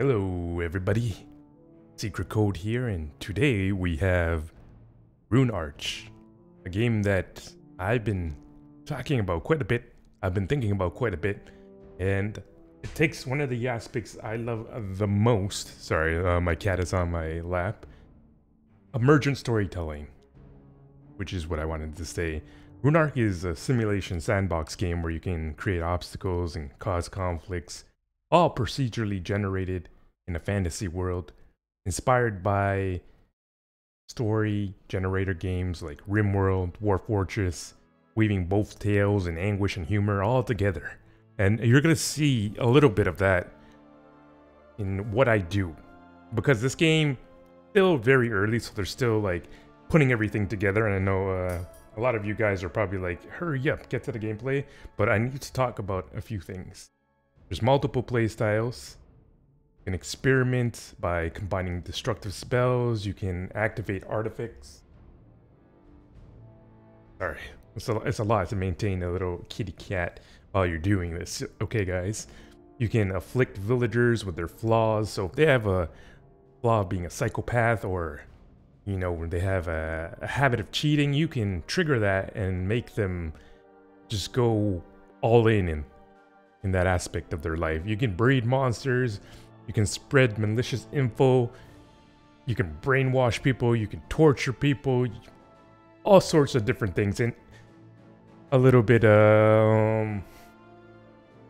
Hello everybody, Secret Code here, and today we have Ruinarch, a game that I've been talking about quite a bit, I've been thinking about quite a bit, and it takes one of the aspects I love the most, my cat is on my lap, emergent storytelling, which is what I wanted to say. Ruinarch is a simulation sandbox game where you can create obstacles and cause conflicts, all procedurally generated in a fantasy world, inspired by story generator games like Rimworld, Dwarf Fortress, weaving both tales and anguish and humor all together. And you're going to see a little bit of that in what I do, because this game is still very early, so they're still like putting everything together. And I know a lot of you guys are probably like, hurry up, get to the gameplay, but I need to talk about a few things. There's multiple play styles. You can experiment by combining destructive spells. You can activate artifacts. Sorry, it's a lot to maintain a little kitty cat while you're doing this. Okay, guys. You can afflict villagers with their flaws. So if they have a flaw being a psychopath, or, you know, when they have a habit of cheating, you can trigger that and make them just go all in and in that aspect of their life. You can breed monsters, you can spread malicious info, you can brainwash people, you can torture people, all sorts of different things. And a little bit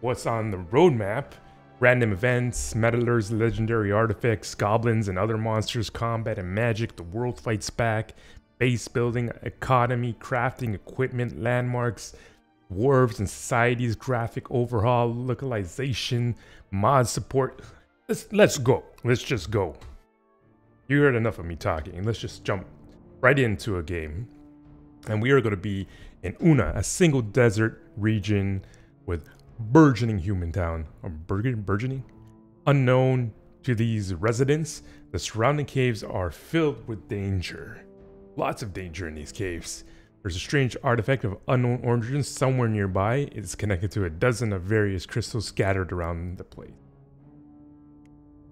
what's on the roadmap: random events, meddlers, legendary artifacts, goblins and other monsters, combat and magic, the world fights back, base building, economy, crafting, equipment, landmarks, dwarves and societies, graphic overhaul, localization, mod support. Let's go. Let's just go. You heard enough of me talking. Let's just jump right into a game. And we are going to be in Una, a single desert region with burgeoning human town. Or burgeoning? Unknown to these residents, the surrounding caves are filled with danger. Lots of danger in these caves. There's a strange artifact of unknown origin somewhere nearby. It's connected to a dozen of various crystals scattered around the place.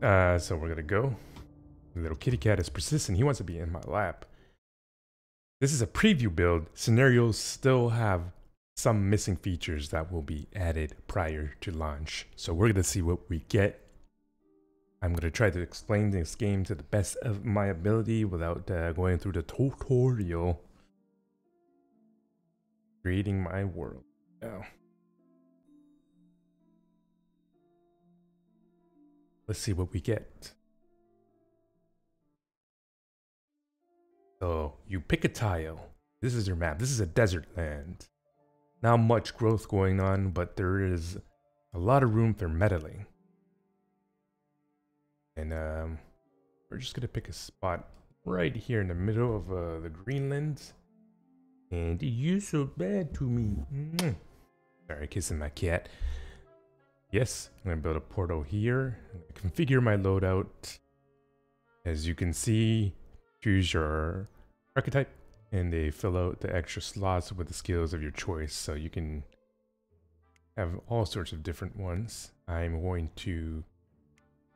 So we're gonna go. The little kitty cat is persistent. He wants to be in my lap. This is a preview build. Scenarios still have some missing features that will be added prior to launch. So we're gonna see what we get. I'm gonna try to explain this game to the best of my ability without going through the tutorial. Creating my world now. Let's see what we get. So you pick a tile. This is your map. This is a desert land. Not much growth going on, but there is a lot of room for meddling. And we're just gonna pick a spot right here in the middle of the Greenland. And you so bad to me. Mm-hmm. Sorry, kissing my cat. Yes, I'm gonna build a portal here. Configure my loadout. As you can see, choose your archetype, and they fill out the extra slots with the skills of your choice. So you can have all sorts of different ones. I'm going to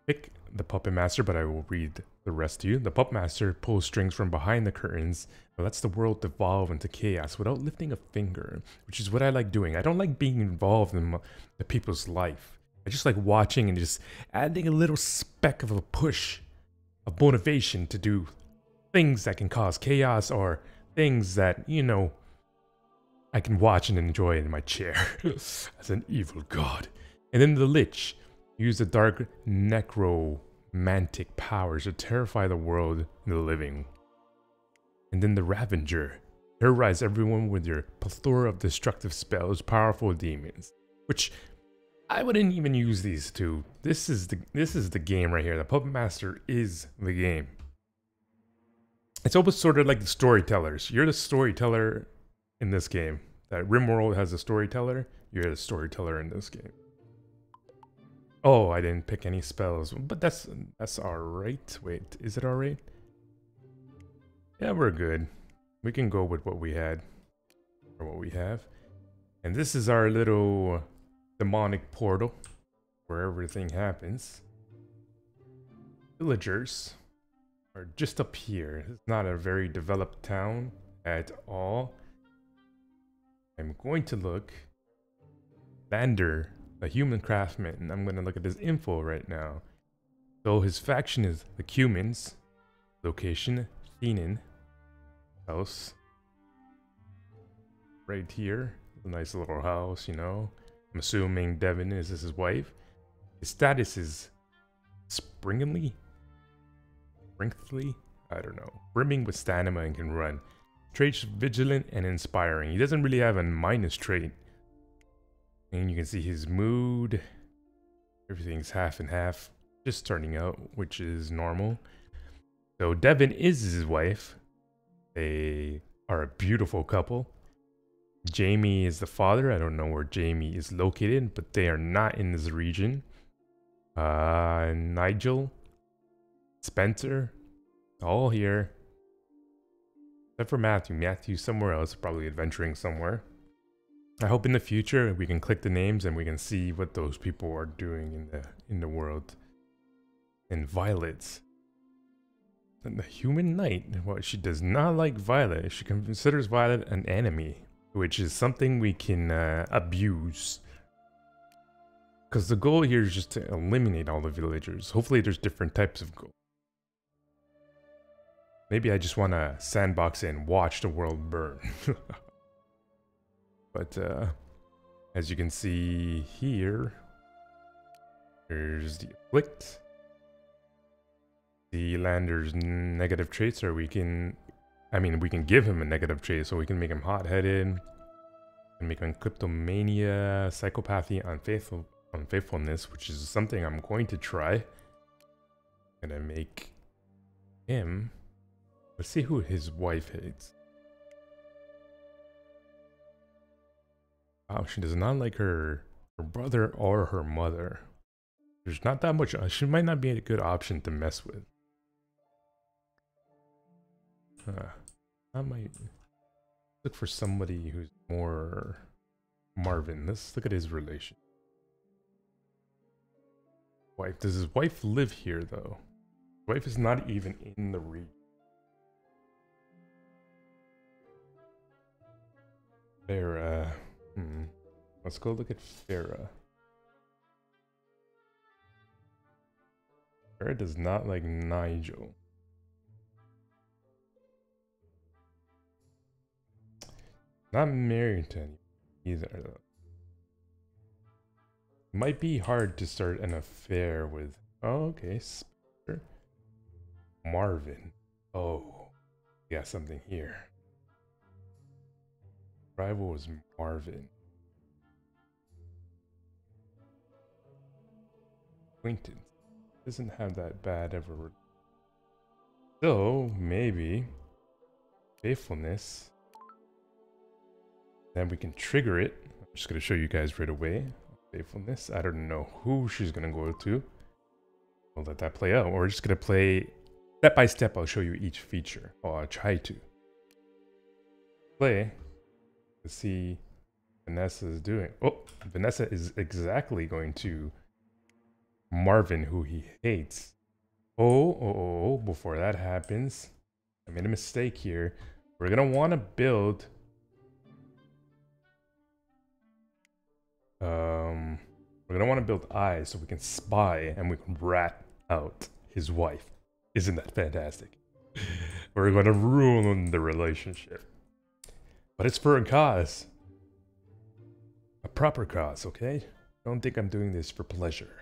pick the Puppet Master, but I will read the rest to you. The Puppet Master pulls strings from behind the curtains and lets the world devolve into chaos without lifting a finger, which is what I like doing. I don't like being involved in the people's life. I just like watching and just adding a little speck of a push of motivation to do things that can cause chaos, or things that, you know, I can watch and enjoy in my chair as an evil god. And then the Lich. Use the dark necromantic powers to terrify the world and the living. And then the Ravager. Terrorize everyone with your plethora of destructive spells, powerful demons. Which, I wouldn't even use these two. This is the game right here. The Puppet Master is the game. It's almost sort of like the storytellers. You're the storyteller in this game. That Rimworld has a storyteller. You're the storyteller in this game. Oh, I didn't pick any spells, but that's alright. Wait, is it alright? Yeah, we're good. We can go with what we had, or what we have. And this is our little demonic portal where everything happens. villagers are just up here. It's not a very developed town at all. I'm going to look. Vander, a human craftsman. I'm going to look at this info right now. So his faction is the Cumans. Location, Thenan. House. Right here. A nice little house, you know. I'm assuming Devin is his wife. His status is springingly? Springthly? I don't know. Brimming with stamina and can run. Traits vigilant and inspiring. He doesn't really have a minus trait. And you can see his mood. Everything's half and half. Just turning out, which is normal. So Devin is his wife. They are a beautiful couple. Jamie is the father. I don't know where Jamie is located, but they are not in this region. Nigel, Spencer, all here. Except for Matthew. Matthew's somewhere else, probably adventuring somewhere. I hope in the future we can click the names and we can see what those people are doing in the world. And Violet. And the human knight. Well, she does not like Violet. She considers Violet an enemy, which is something we can abuse. Because the goal here is just to eliminate all the villagers. Hopefully there's different types of goals. Maybe I just want to sandbox and watch the world burn. But as you can see here, there's the afflict. The Lander's negative traits are we can give him a negative trait, so we can make him hot-headed, and make him kleptomania, psychopathy, unfaithfulness, which is something I'm going to try. I'm gonna make him. Let's see who his wife hates. Wow, she does not like her brother or her mother. There's not that much. She might not be a good option to mess with. I might look for somebody who's more Marvin. Let's look at his relation. Wife. Does his wife live here though? His wife is not even in the region. Farah. Let's go look at Farah. Farah does not like Nigel. Not married to anyone either, though. Might be hard to start an affair with. Oh, okay. Spencer. Marvin. Oh, we got something here. Rival was Marvin. Quinton doesn't have that bad ever. So maybe faithfulness. Then we can trigger it. I'm just going to show you guys right away. Faithfulness. I don't know who she's going to go to. We'll let that play out. We're just going to play step by step. I'll show you each feature. Or I'll try to. Play. Let's see what Vanessa is doing. Oh, Vanessa is exactly going to Marvin, who he hates. Oh, before that happens. I made a mistake here. We're going to want to build... we're gonna want to build eyes so we can spy and we can rat out his wife. Isn't that fantastic? We're gonna ruin the relationship, but it's for a cause, a proper cause. Okay, don't think I'm doing this for pleasure.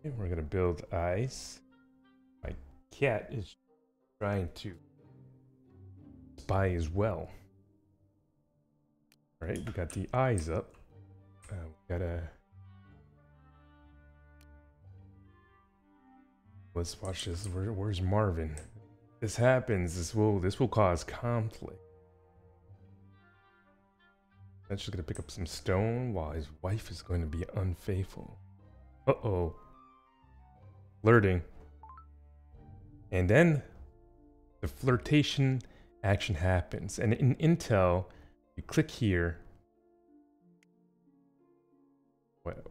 Okay, we're gonna build eyes. My cat is trying to spy as well. All right, we got the eyes up. We gotta... Let's watch this. Where's Marvin? This happens. This will cause conflict. That's just gonna pick up some stone while his wife is going to be unfaithful. Uh-oh. Flirting. And then the flirtation action happens. And in Intel... you click here.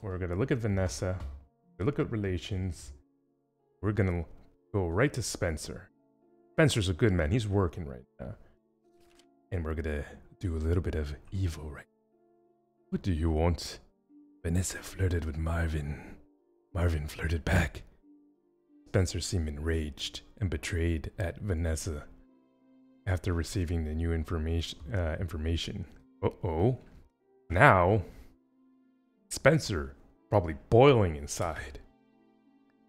We're going to look at Vanessa. We look at relations. We're gonna go right to Spencer. Spencer's a good man. He's working right now. And we're gonna do a little bit of evil right now. What do you want? Vanessa flirted with Marvin. Marvin flirted back. Spencer seemed enraged and betrayed at Vanessa after receiving the new information. Now, Spencer probably boiling inside.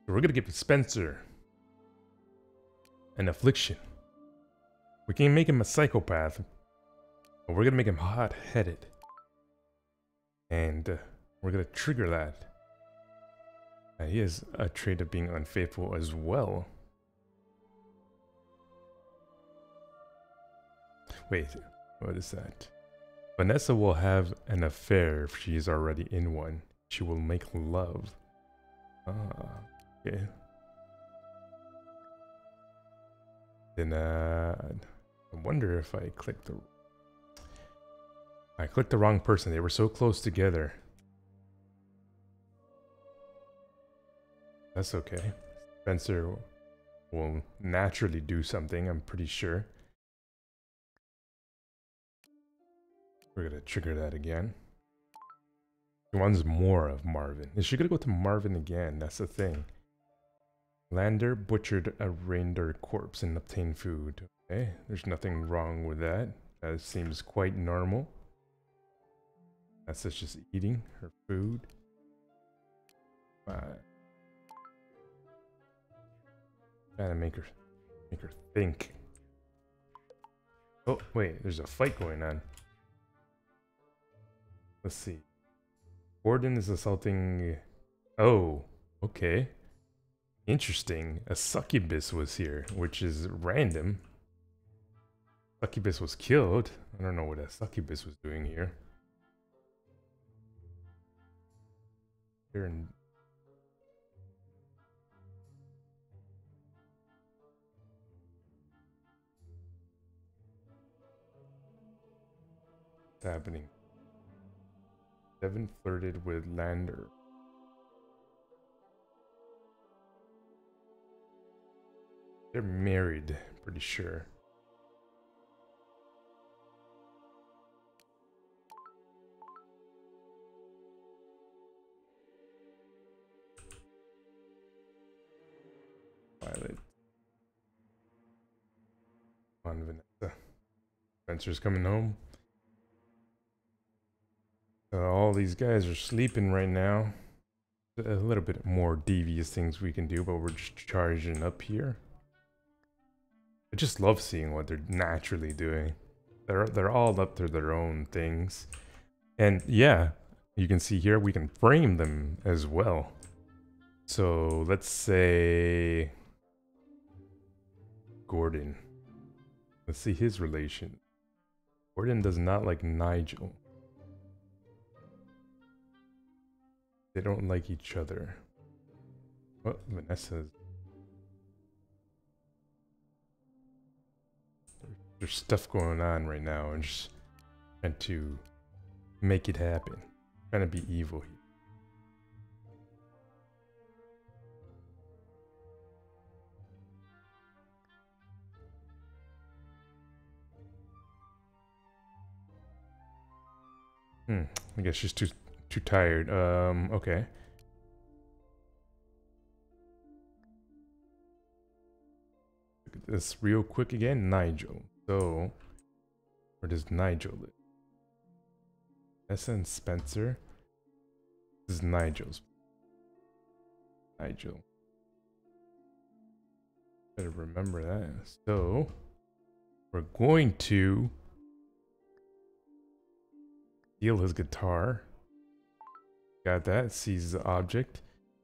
So we're gonna give Spencer an affliction. We can't make him a psychopath, but we're gonna make him hot-headed. And we're gonna trigger that. He has a trait of being unfaithful as well. Wait, what is that? Vanessa will have an affair if she is already in one. She will make love. Ah, okay. Then, I wonder if I clicked the... I clicked the wrong person. They were so close together. That's okay. Spencer will naturally do something, I'm pretty sure. We're gonna trigger that again. She wants more of Marvin. Is she gonna go to Marvin again? That's the thing. Lander butchered a reindeer corpse and obtained food. Okay, there's nothing wrong with that. That seems quite normal. That's just eating her food. Fine. Gotta make her think. Oh, wait, there's a fight going on. Let's see. Gordon is assaulting... Oh, okay. Interesting. A succubus was here, which is random. Succubus was killed. I don't know what a succubus was doing here. Here in... What's happening? Devin flirted with Lander. They're married, pretty sure. Violet. On Vanessa. Spencer's coming home. All these guys are sleeping right now. A little bit more devious things we can do, but we're just charging up here. I just love seeing what they're naturally doing. They're all up to their own things. And yeah, you can see here we can frame them as well. So let's say... Gordon. Let's see his relation. Gordon does not like Nigel. They don't like each other. What? Oh, Vanessa's... There's stuff going on right now and just trying to make it happen. Trying to be evil here. I guess she's too tired. Okay. Look at this real quick again. Nigel. So, where does Nigel live? Vanessa and Spencer. This is Nigel's. Nigel. Better remember that. So, we're going to steal his guitar. Got that. Sees the object.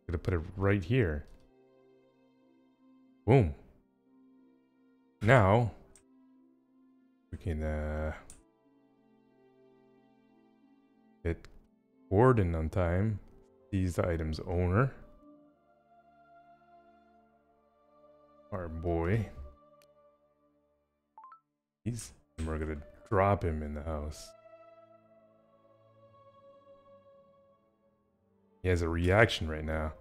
Gonna put it right here. Boom. Now we can hit Gordon on time. Sees the item's owner. Our boy. And we're gonna drop him in the house. He has a reaction right now.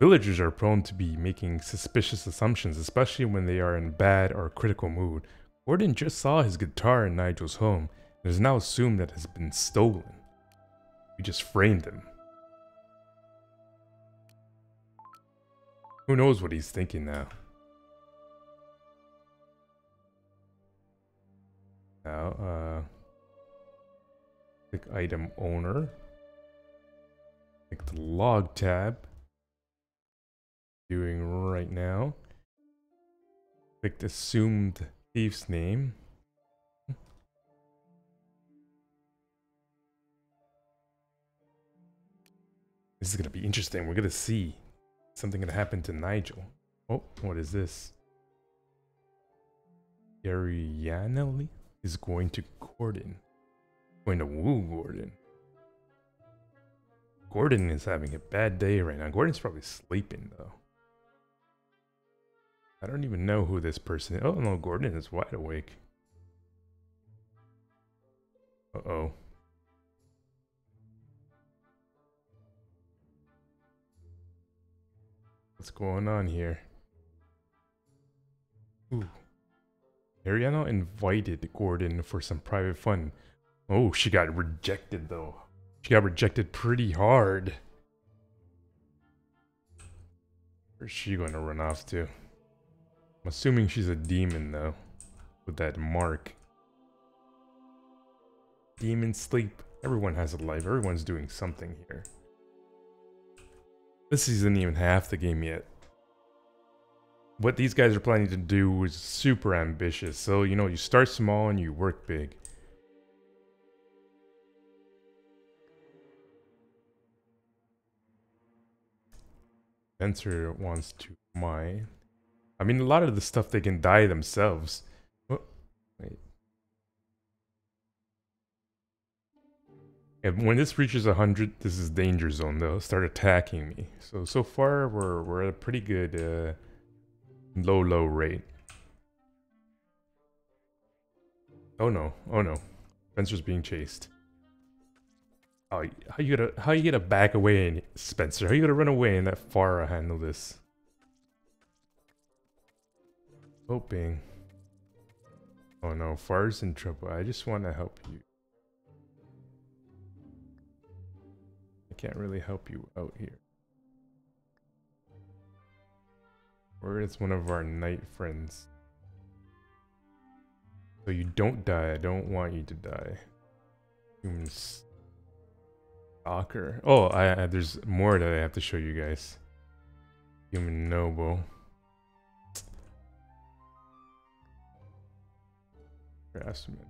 Villagers are prone to be making suspicious assumptions, especially when they are in bad or critical mood. Gordon just saw his guitar in Nigel's home and is now assumed that it has been stolen. We just framed him. Who knows what he's thinking now? Now, click item owner. Click the log tab. Doing right now. Click assumed thief's name. This is gonna be interesting. We're gonna see something gonna happen to Nigel. Oh, what is this? Ariana is going to Gordon. Going to woo Gordon. Gordon is having a bad day right now. Gordon's probably sleeping though. I don't even know who this person is. Oh no, Gordon is wide awake. Uh-oh. What's going on here? Ooh. Ariana invited Gordon for some private fun. Oh, she got rejected though. She got rejected pretty hard. Where's she going to run off to? I'm assuming she's a demon though, with that mark. Demon sleep. Everyone has a life. Everyone's doing something here. This isn't even half the game yet. What these guys are planning to do is super ambitious. So, you know, you start small and you work big. Spencer wants to mine. I mean, a lot of the stuff they can die themselves. Oh, wait. And when this reaches 100, this is danger zone. They'll start attacking me. So far we're at a pretty good low rate. Oh no! Oh no! Spencer's being chased. Oh, how you gonna back away, in Spencer? How you gonna run away and let Farah handle this? Hoping. Oh no, Farah's in trouble. I just want to help you. Can't really help you out here. Or it's one of our knight friends. So you don't die. I don't want you to die. Human stalker. Oh, there's more that I have to show you guys. Human noble. Craftsman.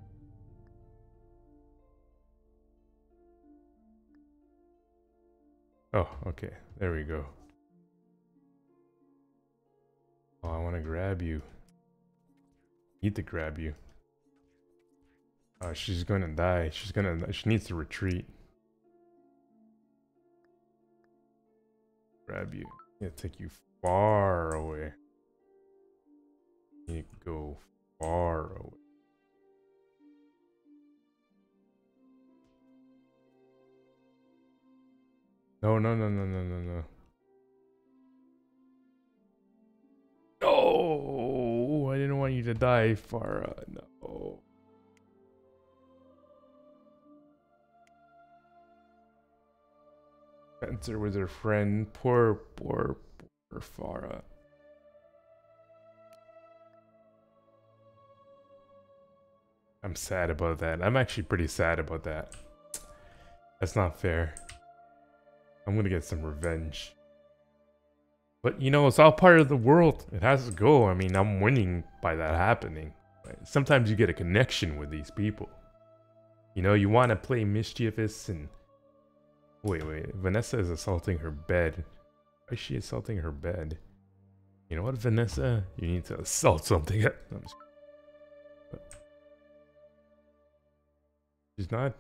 Oh, okay. There we go. Oh, I want to grab you. Need to grab you. Oh, she's going to die. She needs to retreat. Grab you. Yeah, take you far away. You go far away. No. No, I didn't want you to die, Farah. No. Spencer was her friend. Poor Farah. I'm sad about that. I'm actually pretty sad about that. That's not fair. I'm gonna get some revenge. But you know, it's all part of the world. It has to go. I mean, I'm winning by that happening. Sometimes you get a connection with these people. You know, you want to play mischievous and... Wait. Vanessa is assaulting her bed. Why is she assaulting her bed? You know what, Vanessa? You need to assault something. No, I'm just... She's not...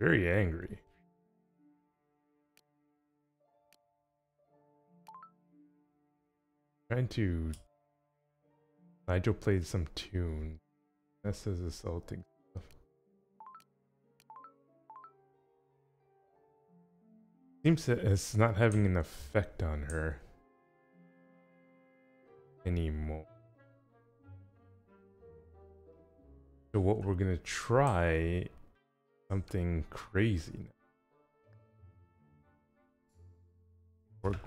Very angry. Trying to... Nigel played some tune. Vanessa's assaulting stuff. Seems that it's not having an effect on her anymore. So what we're gonna try, something crazy now.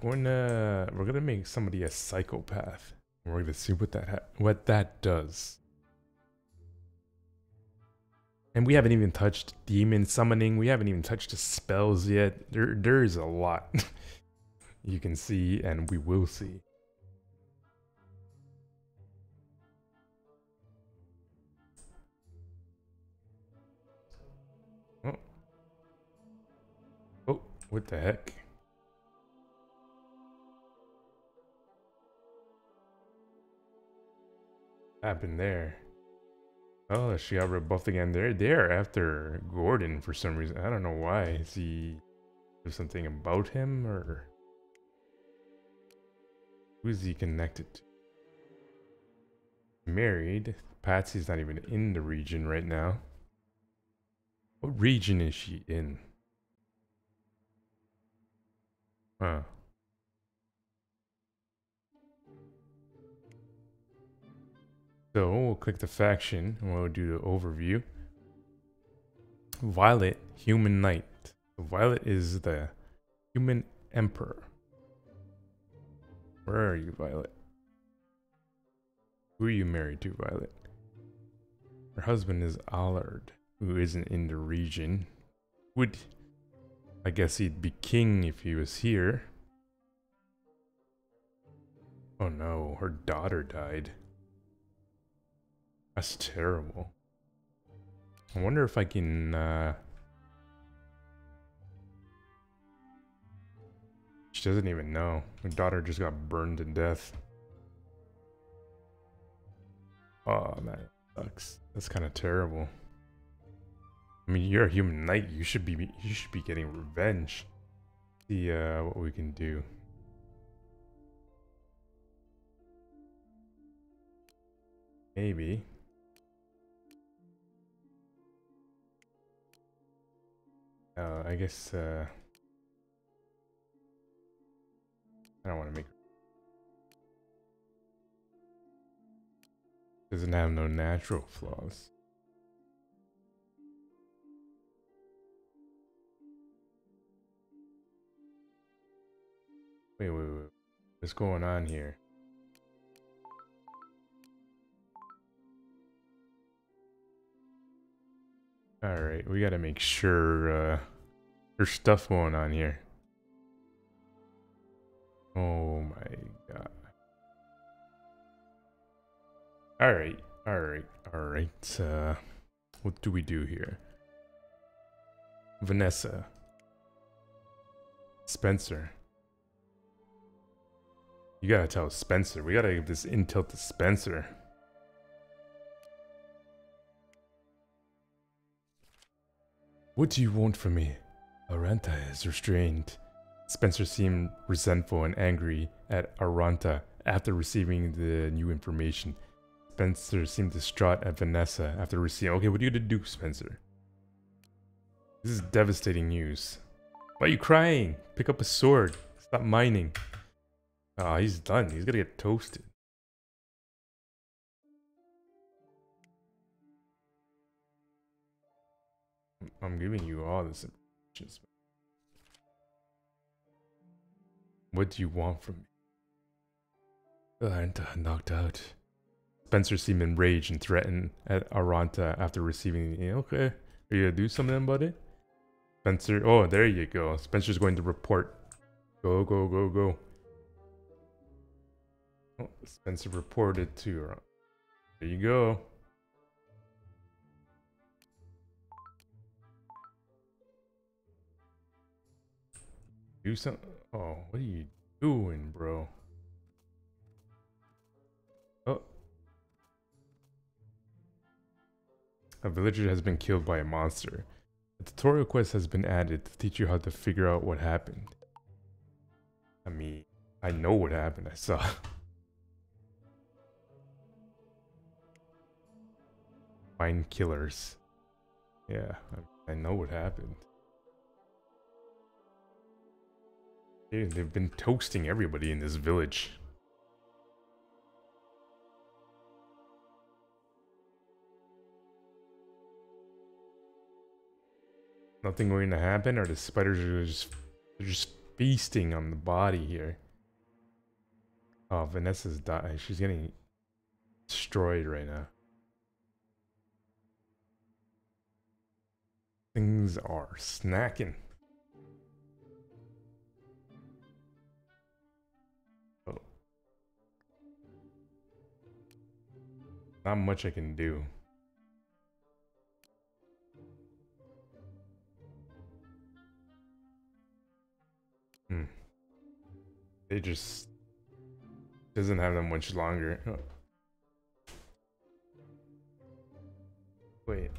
We're gonna make somebody a psychopath. We're gonna see what that does. And we haven't even touched demon summoning. We haven't even touched the spells yet. There's a lot you can see, and we will see. Oh, oh, what the heck? Happened there. Oh, she got rebuffed again. They're after Gordon for some reason. I don't know why. Is he, there's something about him, or who is he connected to? Married. Patsy's not even in the region right now. What region is she in? Huh. So we'll click the faction and we'll do the overview. Violet, Human Knight. Violet is the Human Emperor. Where are you, Violet? Who are you married to, Violet? Her husband is Allard, who isn't in the region. Would, I guess he'd be king if he was here. Oh no, her daughter died. That's terrible. I wonder if I can, She doesn't even know. Her daughter just got burned to death. Oh, that sucks. That's kind of terrible. I mean, you're a human knight. You should be getting revenge. See, what we can do. Maybe. I guess, I don't want to make... Doesn't have no natural flaws. Wait. What's going on here? All right, we gotta make sure there's stuff going on here. Oh my god! All right. What do we do here? Vanessa, Spencer. You gotta tell Spencer. We gotta give this intel to Spencer. What do you want from me? Aranta is restrained. Spencer seemed resentful and angry at Aranta after receiving the new information. Spencer seemed distraught at Vanessa after receiving... Okay, what are you going to do, Spencer? This is devastating news. Why are you crying? Pick up a sword. Stop mining. Ah, he's done. He's going to get toasted. I'm giving you all this information. What do you want from me? Aranta knocked out. Spencer seemed enraged and threatened at Aranta after receiving the... Okay, are you going to do something about it? Spencer... Oh, there you go. Spencer's going to report. Go. Oh, Spencer reported to Aranta. There you go. Do something. Oh, what are you doing, bro? Oh. A villager has been killed by a monster. A tutorial quest has been added to teach you how to figure out what happened. I mean, I know what happened. I saw. Find killers. Yeah, I know what happened. Dude, they've been toasting everybody in this village. Nothing going to happen, or the spiders are just feasting on the body here. Oh, Vanessa's dying. She's getting destroyed right now. Things are snacking. Oh. Not much I can do. It just doesn't have them much longer. Oh. Wait.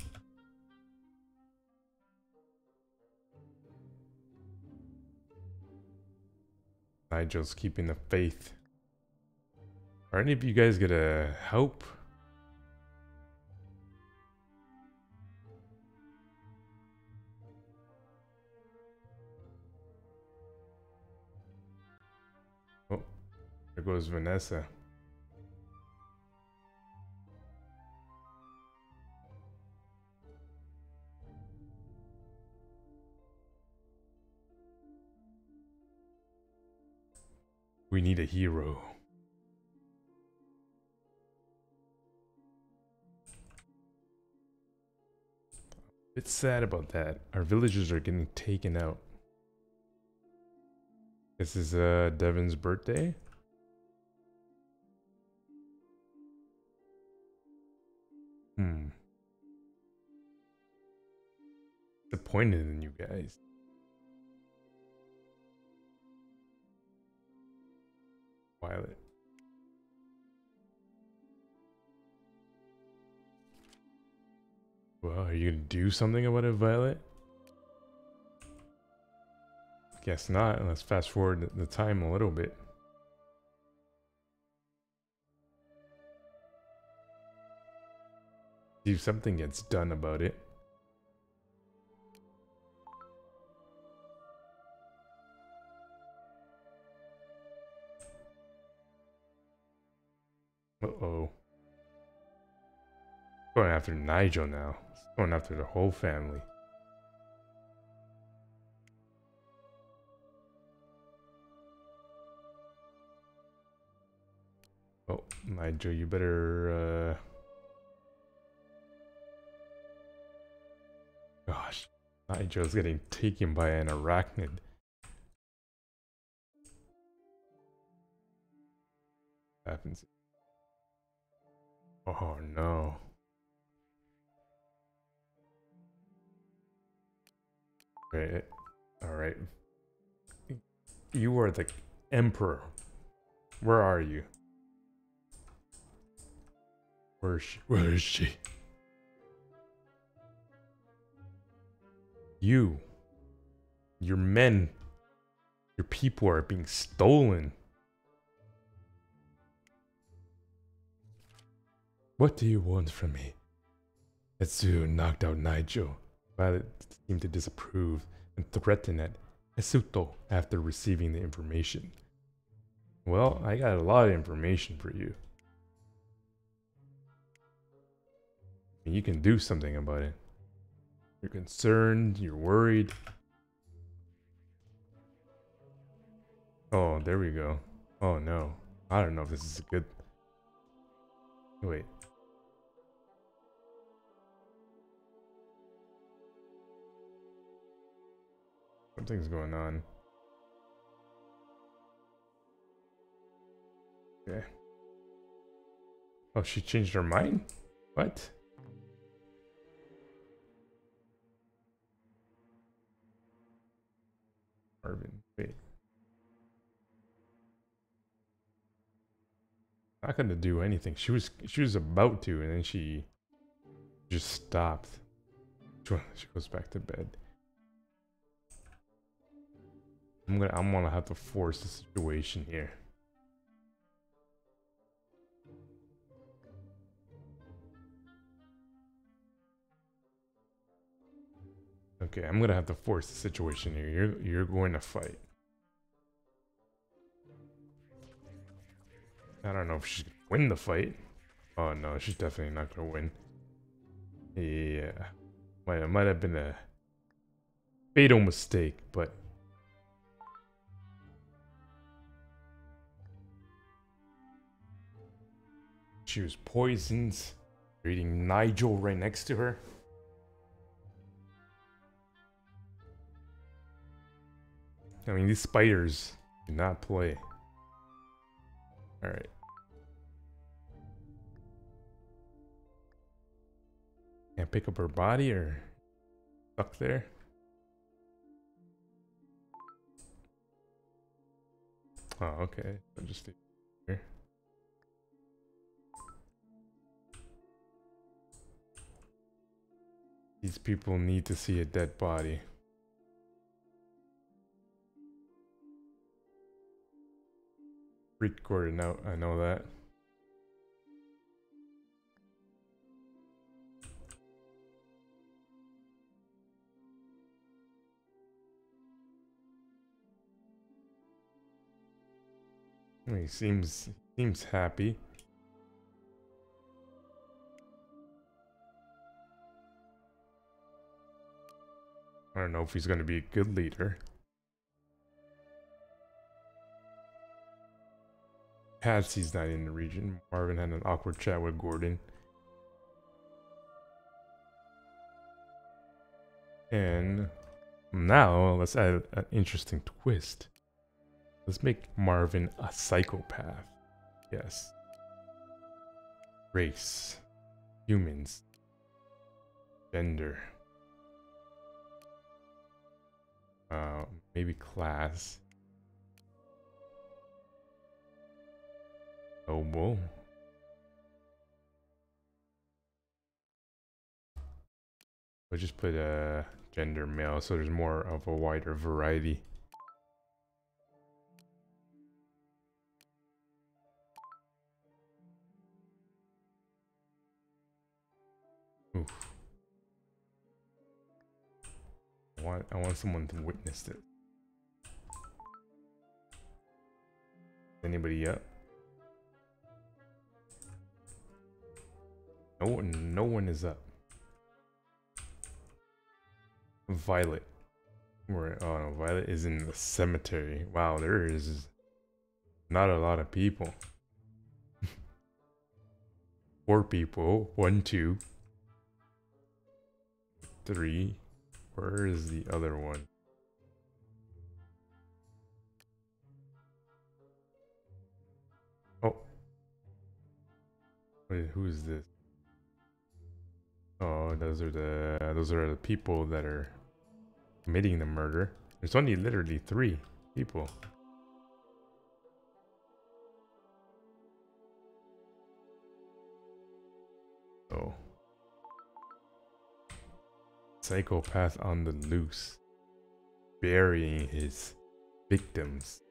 Nigel's keeping the faith. Are any of you guys gonna help? There goes Vanessa. We need a hero. A bit sad about that. Our villagers are getting taken out. This is Devin's birthday. Disappointed in you guys. Violet. Well, are you gonna do something about it, Violet? Guess not. Let's fast forward the time a little bit. See if something gets done about it. Uh-oh. Going after Nigel now. It's going after the whole family. Oh, Nigel, you better... Gosh, Nigel's getting taken by an arachnid. Happens. Oh no. Wait, all right. You are the emperor. Where are you? Where is she? Where is she? You, your men, your people are being stolen. What do you want from me? Etsu knocked out Naijo. Violet seemed to disapprove and threatened at Etsuto after receiving the information. Well, I got a lot of information for you. And you can do something about it. You're concerned, you're worried. Oh, there we go. Oh no. I don't know if this is a good... Wait. Something's going on. Okay. Oh, she changed her mind? What? Marvin, wait. Not gonna do anything. She was about to, and then she just stopped. She goes back to bed. I'm gonna have to force the situation here. Okay, I'm gonna have to force the situation here. You're going to fight. I don't know if she's gonna win the fight. Oh no, she's definitely not gonna win. Yeah, might have been a fatal mistake, but she was poisoned. Reading Nigel right next to her. I mean, these spiders do not play. All right. Can't pick up her body or stuck there. Oh, okay. I'll just stay here. These people need to see a dead body. Freak Gordon out, I know that. I mean, he seems happy. I don't know if he's going to be a good leader. Patsy's not in the region. Marvin had an awkward chat with Gordon. And now let's add an interesting twist. Let's make Marvin a psychopath. Yes. Race. Humans. Gender. Maybe class. Noble. We'll just put a gender male so there's more of a wider variety. Oof. I want someone to witness this. Anybody up? No one is up. Violet. Where? Oh no, Violet is in the cemetery. Wow, there is not a lot of people. 4 people. 1, 2, 3. Where is the other one? Oh. Wait, who is this? Oh, those are the people that are committing the murder. There's only literally 3 people. Oh. Psychopath on the loose, burying his victims.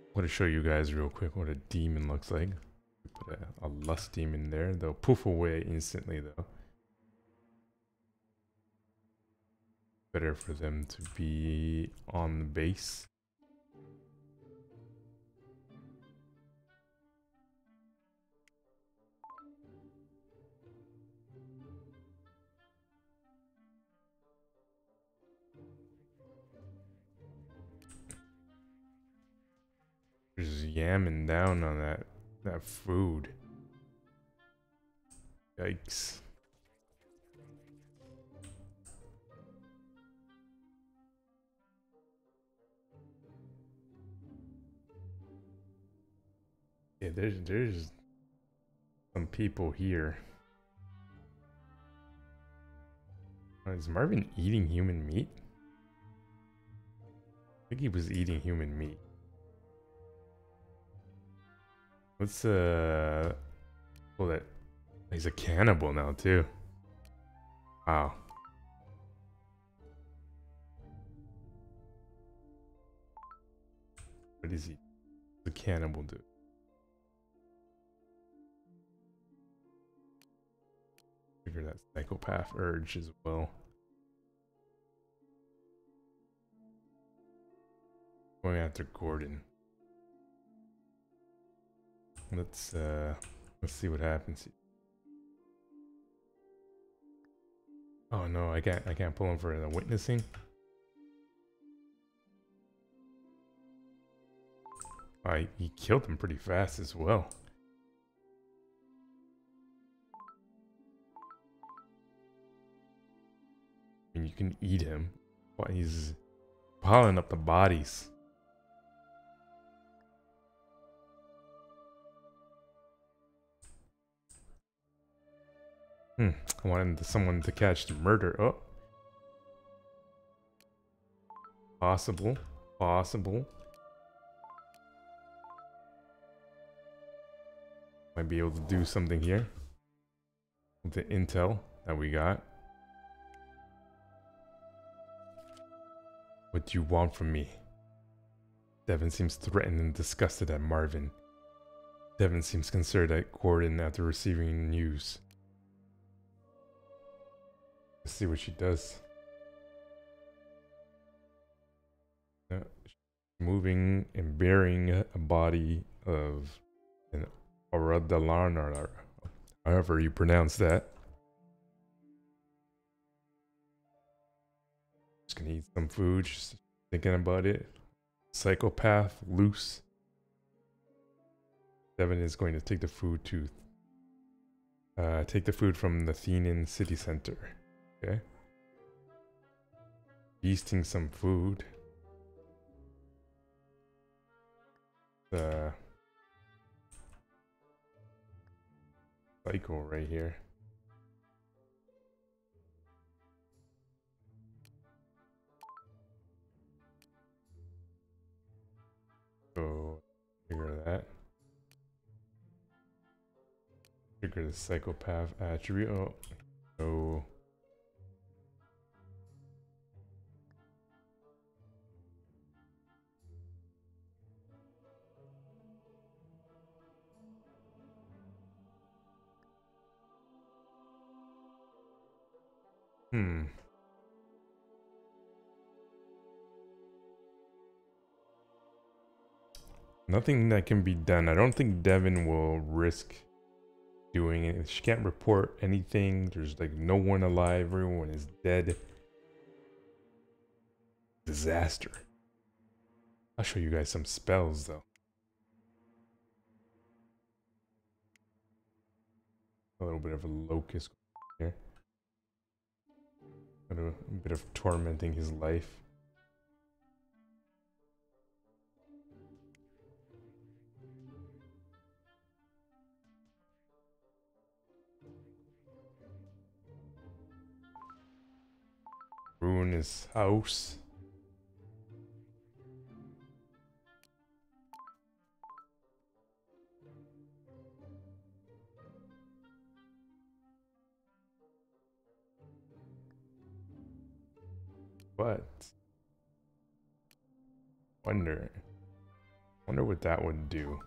I want to show you guys real quick what a demon looks like. Put a lust demon there. They'll poof away instantly though. Better for them to be on the base. Just yamming down on that food. Yikes. Yeah, there's some people here. Is Marvin eating human meat? I think he was eating human meat. Let's well, that he's a cannibal now too. Wow. What is he? The cannibal dude. Figure that psychopath urge as well. Going after Gordon. Let's see what happens. Oh no, I can't pull him for the witnessing. He killed him pretty fast as well. I mean, you can eat him. But he's piling up the bodies. I wanted someone to catch the murder. Oh. Possible. Possible. Might be able to do something here with the intel that we got. What do you want from me? Devin seems threatened and disgusted at Marvin. Devin seems concerned at Gordon after receiving news. Let's see what she does. She's moving and burying a body of an Oradalarnar, however you pronounce that. Just gonna eat some food, just thinking about it. Psychopath, loose. Devin is going to take the food to... take the food from the Thenan city center. Okay. Feasting some food. The... cycle right here. So figure that. Figure the psychopath attribute. Oh, no. Nothing that can be done. I don't think Devin will risk doing it. She can't report anything. There's like no one alive. Everyone is dead. Disaster. I'll show you guys some spells though. A little bit of a locust here. A bit of tormenting his life. Ruin his house. But wonder what that would do.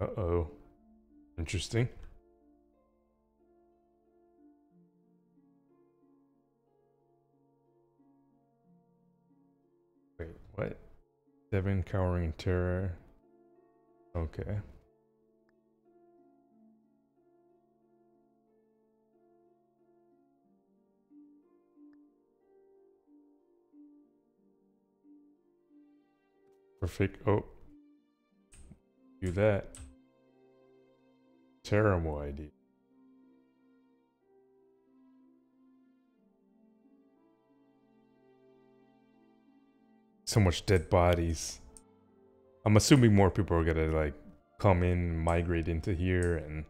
Uh-oh. Interesting. Wait, what? Devin cowering in terror. Okay. Perfect. Oh. Do that. Terrible idea. So much dead bodies. I'm assuming more people are gonna like come in, migrate into here, and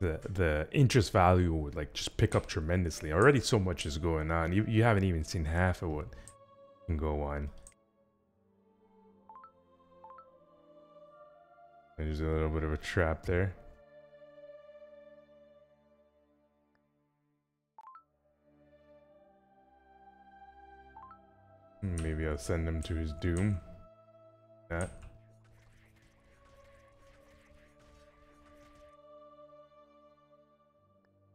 the interest value would like just pick up tremendously. Already so much is going on. You haven't even seen half of what can go on. There's a little bit of a trap there. Maybe I'll send him to his doom. That.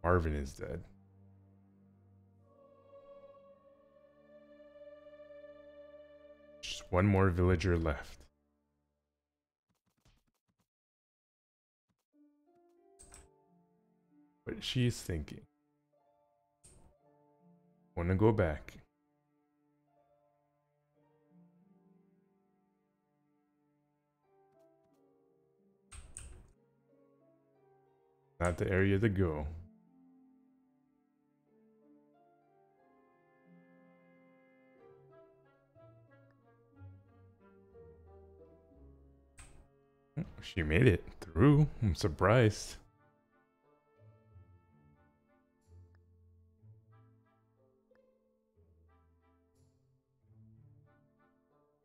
Marvin is dead. Just one more villager left. But she's thinking. Wanna go back. Not the area to go. She made it through. I'm surprised.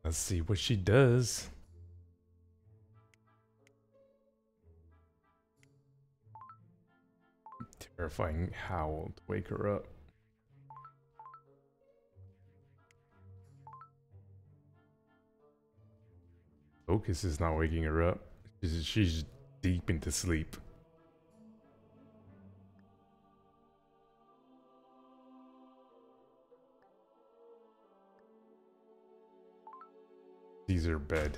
Let's see what she does. Terrifying howl to wake her up. Focus is not waking her up. She's deep into sleep. These are bed.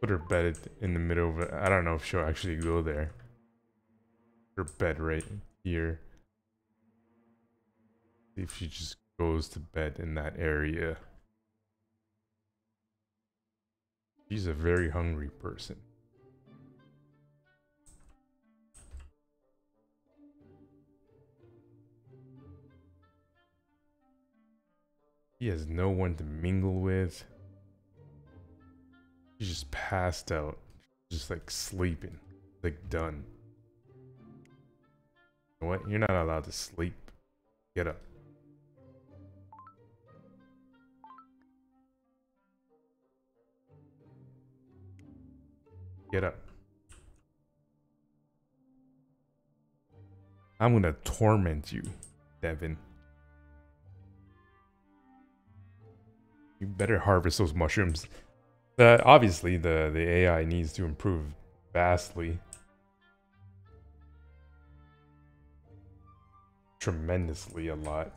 Put her bed in the middle of it. I don't know if she'll actually go there. Her bed right here. See if she just goes to bed in that area. She's a very hungry person. He has no one to mingle with. She's just passed out. Just like sleeping. Like done. What? You're not allowed to sleep. Get up. Get up. I'm gonna torment you, Devin. You better harvest those mushrooms. Obviously, the AI needs to improve vastly. Tremendously a lot.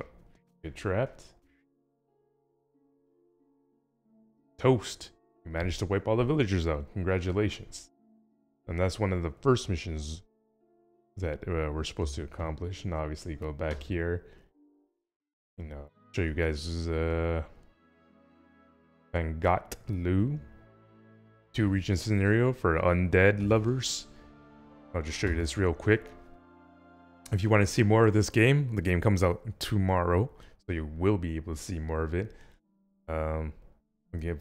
Oh, get trapped. Toast. You managed to wipe all the villagers out. Congratulations. And that's one of the first missions that we're supposed to accomplish, and obviously go back here, you know, show you guys Vangatlu, two region scenario for undead lovers. I'll just show you this real quick. If you want to see more of this game, the game comes out tomorrow, so you will be able to see more of it.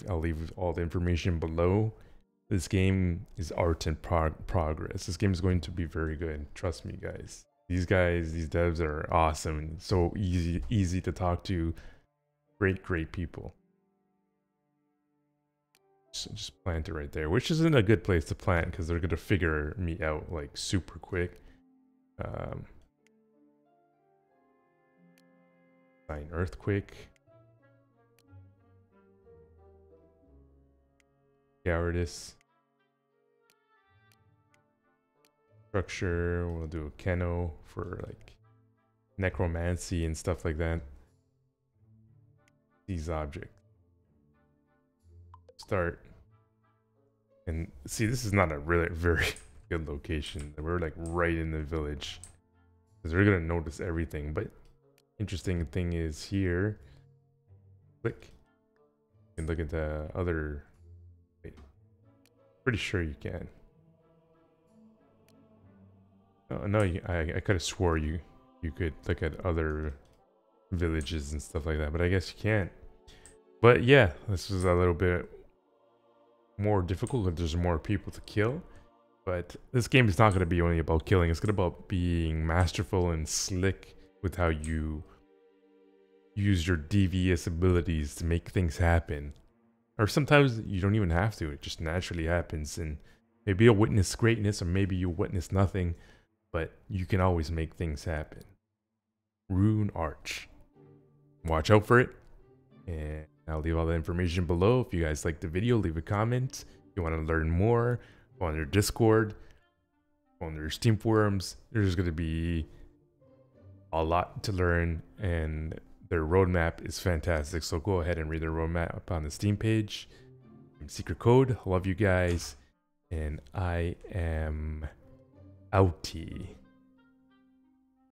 I'll leave all the information below. This game is art in progress. This game is going to be very good. Trust me, guys. These devs are awesome. So easy to talk to. Great people. Just plant it right there, which isn't a good place to plant because they're gonna figure me out like super quick. Sign earthquake. Cowardice. Structure, we'll do a keno for like necromancy and stuff like that. These objects. Start. And see, this is not a really very good location. We're like right in the village. Because we're going to notice everything. But interesting thing is here. Click. You can look at the other. Wait. Pretty sure you can. Oh, no, I could have swore you could look at other villages and stuff like that, but I guess you can't. But yeah, this was a little bit more difficult if there's more people to kill. But this game is not going to be only about killing. It's going to be about being masterful and slick with how you use your devious abilities to make things happen. Or sometimes you don't even have to. It just naturally happens. And maybe you'll witness greatness or maybe you'll witness nothing. But you can always make things happen. Ruinarch. Watch out for it. And I'll leave all the information below. If you guys liked the video, leave a comment. If you want to learn more, go on their Discord, go on their Steam forums. There's going to be a lot to learn, and their roadmap is fantastic. So go ahead and read their roadmap on the Steam page. I'm Secret Code. I love you guys, and I am outie.